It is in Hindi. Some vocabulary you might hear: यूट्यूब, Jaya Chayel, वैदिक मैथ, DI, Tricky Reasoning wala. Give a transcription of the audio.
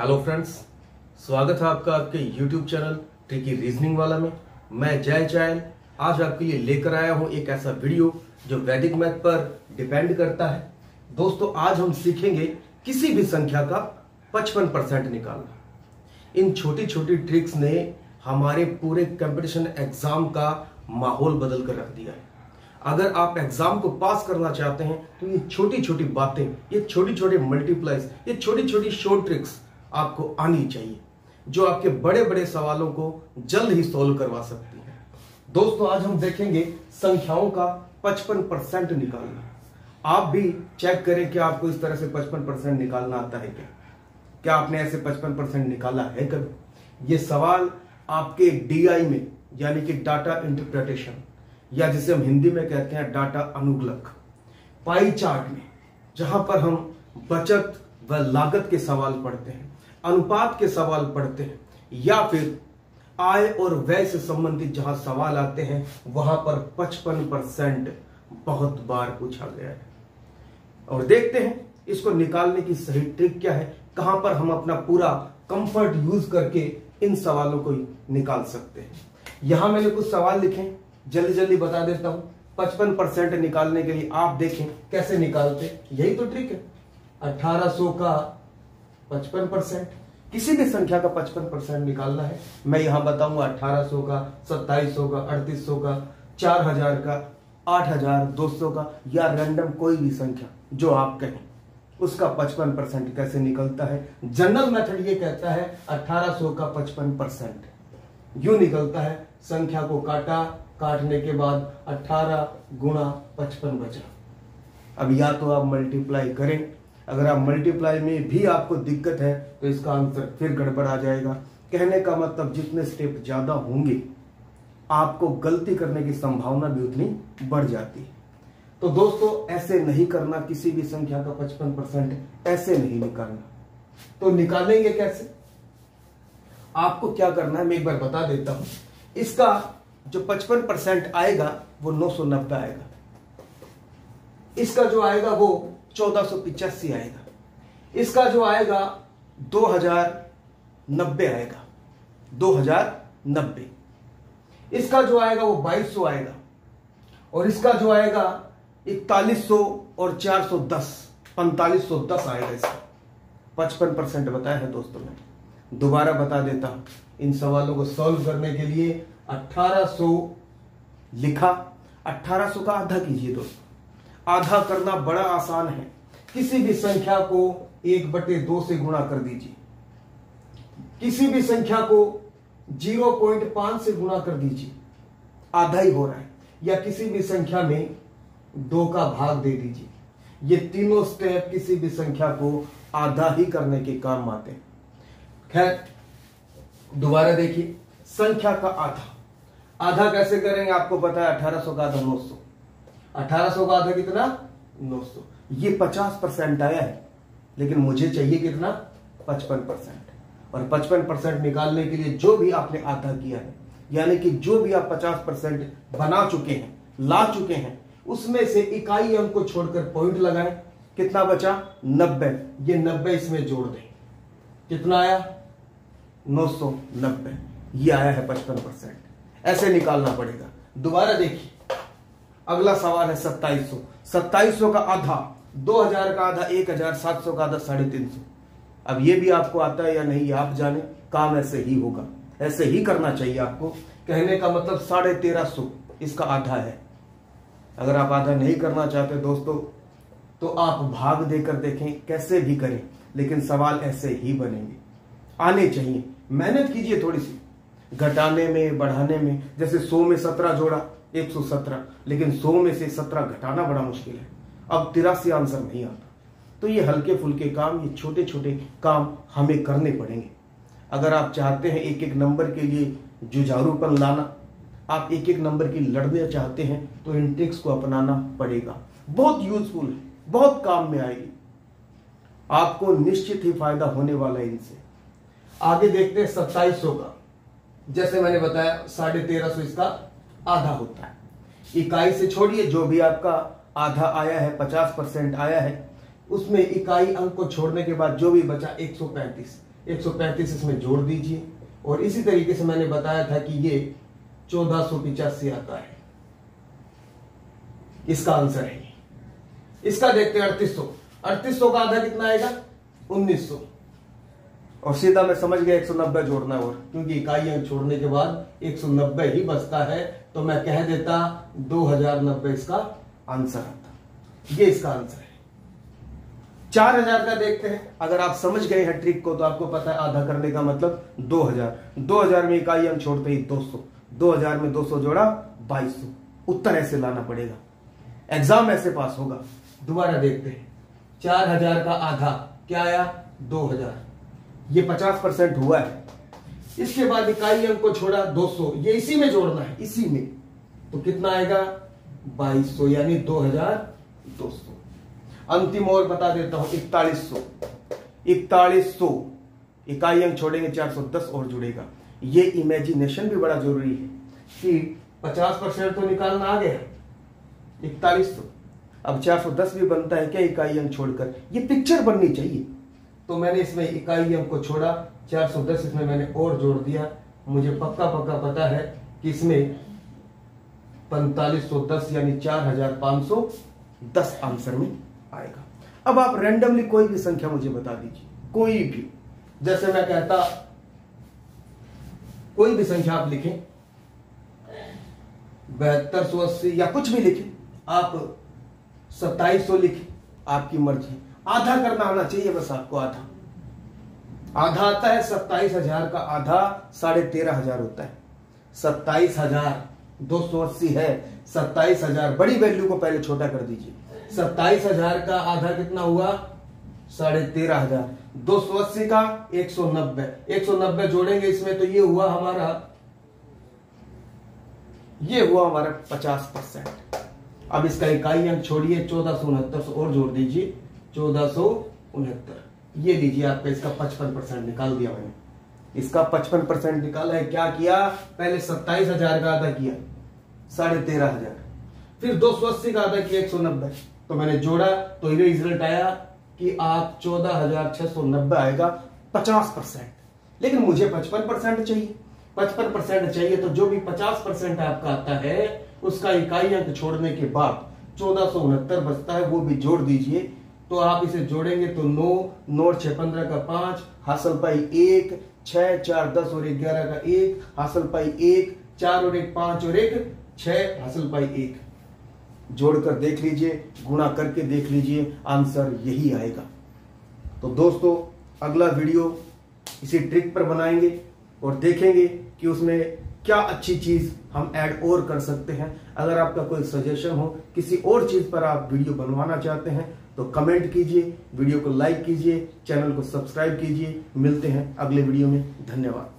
हेलो फ्रेंड्स, स्वागत है आपका आपके यूट्यूब चैनल ट्रिकी रीजनिंग वाला में। मैं जय चायल आज आपके लिए लेकर आया हूं एक ऐसा वीडियो जो वैदिक मैथ पर डिपेंड करता है। दोस्तों, आज हम सीखेंगे किसी भी संख्या का 55% निकालना। इन छोटी छोटी ट्रिक्स ने हमारे पूरे कंपटीशन एग्जाम का माहौल बदल कर रख दिया है। अगर आप एग्जाम को पास करना चाहते हैं तो ये छोटी छोटी बातें, ये छोटी छोटे मल्टीप्लाइज, ये छोटी छोटी शॉर्ट ट्रिक्स आपको आनी चाहिए जो आपके बड़े बड़े सवालों को जल्द ही सॉल्व करवा सकती है। दोस्तों, आज हम देखेंगे संख्याओं का 55% निकालना। आप भी चेक करें कि आपको इस तरह से 55% निकालना आता है क्या आपने ऐसे 55% निकाला है कभी? ये सवाल आपके DI में, यानी कि डाटा इंटरप्रिटेशन, या जिसे हम हिंदी में कहते हैं डाटा अनुगुलक, पाई चार्ट में, जहां पर हम बचत व लागत के सवाल पढ़ते हैं, अनुपात के सवाल पढ़ते हैं, या फिर आय और व्यय से संबंधित जहां सवाल आते हैं, वहां पर 55% बहुत बार पूछा गया है। और देखते हैं इसको निकालने की सही ट्रिक क्या है, कहां पर हम अपना पूरा कंफर्ट यूज करके इन सवालों को निकाल सकते हैं। यहां मैंने कुछ सवाल लिखे, जल्दी जल्दी बता देता हूं। 55% निकालने के लिए आप देखें कैसे निकालते, यही तो ट्रिक है। 1800 का 55%, किसी भी संख्या का 55% निकालना है। मैं यहां बताऊंगा 1800 का, 2700 का, 3800 का, 4000 का, 8200 का, या रैंडम कोई भी संख्या जो आप कहें, उसका 55% कैसे निकलता है। जनरल मेथड ये कहता है 1800 का 55% यूं निकलता है। संख्या को काटा, काटने के बाद 18 गुणा 55 बचा। अब या तो आप मल्टीप्लाई करें, अगर आप मल्टीप्लाई में भी आपको दिक्कत है तो इसका आंसर फिर गड़बड़ आ जाएगा। कहने का मतलब जितने स्टेप ज्यादा होंगे, आपको गलती करने की संभावना भी उतनी बढ़ जाती है। तो दोस्तों, ऐसे नहीं करना, किसी भी संख्या का 55% ऐसे नहीं निकालना। तो निकालेंगे कैसे? आपको क्या करना है मैं एक बार बता देता हूं। इसका जो 55% आएगा वो 990 आएगा, इसका जो आएगा वो 1485 आएगा, इसका जो आएगा 2090 आएगा, 2090, इसका जो आएगा वो 2200 आएगा, और इसका जो आएगा 4100 और 410, 4510 आएगा। इसका 55% बताया है दोस्तों। मैं दोबारा बता देता हूं, इन सवालों को सॉल्व करने के लिए 1800 लिखा, 1800 का आधा कीजिए दोस्तों। आधा करना बड़ा आसान है। किसी भी संख्या को 1/2 से गुणा कर दीजिए, किसी भी संख्या को 0.5 से गुणा कर दीजिए, आधा ही हो रहा है, या किसी भी संख्या में 2 का भाग दे दीजिए। ये तीनों स्टेप किसी भी संख्या को आधा ही करने के काम आते हैं। खैर, दोबारा देखिए, संख्या का आधा, आधा कैसे करेंगे? आपको पता है 1800 का आधा 900, 1800 का आधा कितना? 900। ये 50% आया है, लेकिन मुझे चाहिए कितना? 55%। और 55% निकालने के लिए जो भी आपने आधा किया है, यानी कि जो भी आप 50% बना चुके हैं, ला चुके हैं, उसमें से इकाई अंक को छोड़कर पॉइंट लगाएं। कितना बचा? 90। ये 90 इसमें जोड़ दें, कितना आया? 990। ये आया है 55%। ऐसे निकालना पड़ेगा। दोबारा देखिए, अगला सवाल है 2700। 2700 का आधा 2000 का आधा 1000, 700 का आधा 350। अब ये भी आपको आता है या नहीं आप जाने, काम ऐसे ही होगा, ऐसे ही करना चाहिए आपको। कहने का मतलब 1350 इसका आधा है। अगर आप आधा नहीं करना चाहते दोस्तों तो आप भाग देकर देखें, कैसे भी करें, लेकिन सवाल ऐसे ही बनेंगे, आने चाहिए। मेहनत कीजिए थोड़ी सी, घटाने में, बढ़ाने में। जैसे 100 में 17 जोड़ा, 117, लेकिन 100 में से 17 घटाना बड़ा मुश्किल है। अब 83 आंसर नहीं आता। तो ये हल्के फुल्के काम, ये छोटे छोटे काम हमें करने पड़ेंगे। अगर आप चाहते हैं एक एक नंबर के लिए जुझारूपन लाना, आप एक एक नंबर की लड़ने चाहते हैं, तो इन ट्रिक्स को अपनाना पड़ेगा। बहुत यूजफुल है, बहुत काम में आएगी, आपको निश्चित ही फायदा होने वाला है इनसे। आगे देखते हैं 2700 का, जैसे मैंने बताया 1350 इसका आधा होता है। इकाई से छोड़िए, जो भी आपका आधा आया है, 50% आया है, उसमें इकाई अंक को छोड़ने के बाद जो भी बचा 135, 135 इसमें जोड़ दीजिए। और इसी तरीके से मैंने बताया था कि ये 1485 आता है, इसका आंसर है। इसका देखते हैं 3800 का आधा कितना आएगा 1900। और सीधा मैं समझ गया 190 जोड़ना, और क्योंकि इकाइयां छोड़ने के बाद 190 ही बचता है तो मैं कह देता 2090 इसका आंसर आता। ये इसका आंसर है। 4000 का देखते हैं। अगर आप समझ गए हैं ट्रिक को तो आपको पता है आधा करने का मतलब 2000, 2000 में इकाई हम छोड़ते ही 200, 2000 में 200 जोड़ा 2200। उत्तर ऐसे लाना पड़ेगा, एग्जाम ऐसे पास होगा। दोबारा देखते हैं 4000 का आधा क्या आया 2000, ये 50% हुआ है। इसके बाद इकाई अंक को छोड़ा 200, ये इसी में जोड़ना है, इसी में तो कितना आएगा 2200 यानी 2200। अंतिम और बता देता हूं 4100, इकाई अंक छोड़ेंगे 410 और जुड़ेगा। ये इमेजिनेशन भी बड़ा जरूरी है कि 50% तो निकालना आ गया 4100, अब 410 भी बनता है क्या इकाई अंक छोड़कर, ये पिक्चर बननी चाहिए। तो मैंने इसमें इकाई अंक को छोड़ा 410, इसमें मैंने और जोड़ दिया। मुझे पक्का पता है कि इसमें 4510 यानी 4510 आंसर में आएगा। अब आप रैंडमली कोई भी संख्या मुझे बता दीजिए, कोई भी, जैसे मैं कहता कोई भी संख्या आप लिखें 7280 या कुछ भी लिखें, आप 2700 लिखें, आपकी मर्जी। आधा करना आना चाहिए बस आपको। आधा आता है 27000 का आधा 13500 होता है। 27280 है 27000, बड़ी वैल्यू को पहले छोटा कर दीजिए। 27000 का आधा कितना हुआ 13500, 280 का 190, 190 जोड़ेंगे इसमें तो ये हुआ हमारा 50%। अब इसका इकाई अंक छोड़िए 1469 और जोड़ दीजिए 1469। ये लीजिए आपका इसका 55% निकाल दिया मैंने। इसका 55% निकाला है, क्या किया पहले 27000 का आधा किया 13500, फिर 280 का आधा किया 190, तो मैंने जोड़ा तो ये रिजल्ट आया कि आप 14690 आएगा 50%। लेकिन मुझे 55% चाहिए, 55% चाहिए तो जो भी 50% आपका आता है उसका इकाई अंक छोड़ने के बाद 1469 बचता है, वो भी जोड़ दीजिए। तो आप इसे जोड़ेंगे तो 9 और 6 15 का 5, हासिल पाई 1, 6 4 10 और 11 का 1, हासिल पाई 1, 4 और 1 5 और 1 6, हासिल पाई 1। जोड़कर देख लीजिए, गुणा करके देख लीजिए, आंसर यही आएगा। तो दोस्तों अगला वीडियो इसी ट्रिक पर बनाएंगे और देखेंगे कि उसमें क्या अच्छी चीज हम ऐड और कर सकते हैं। अगर आपका कोई सजेशन हो, किसी और चीज पर आप वीडियो बनवाना चाहते हैं तो कमेंट कीजिए, वीडियो को लाइक कीजिए, चैनल को सब्सक्राइब कीजिए। मिलते हैं अगले वीडियो में, धन्यवाद।